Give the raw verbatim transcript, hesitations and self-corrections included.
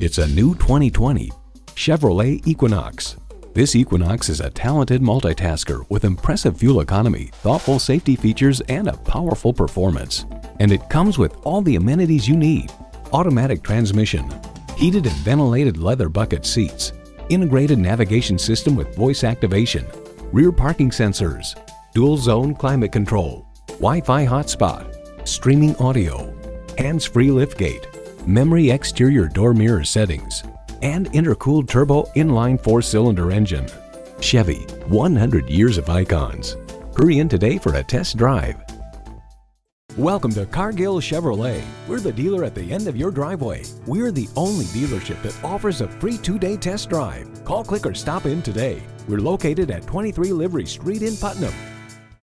It's a new twenty twenty Chevrolet Equinox. This Equinox is a talented multitasker with impressive fuel economy, thoughtful safety features, and a powerful performance. And it comes with all the amenities you need: automatic transmission, heated and ventilated leather bucket seats, integrated navigation system with voice activation, rear parking sensors, dual zone climate control, Wi-Fi hotspot, streaming audio, hands-free liftgate, memory exterior door mirror settings, and intercooled turbo inline four-cylinder engine. Chevy, one hundred years of icons. Hurry in today for a test drive. Welcome to Cargill Chevrolet. We're the dealer at the end of your driveway. We're the only dealership that offers a free two-day test drive. Call, click, or stop in today. We're located at twenty-three Livery Street in Putnam.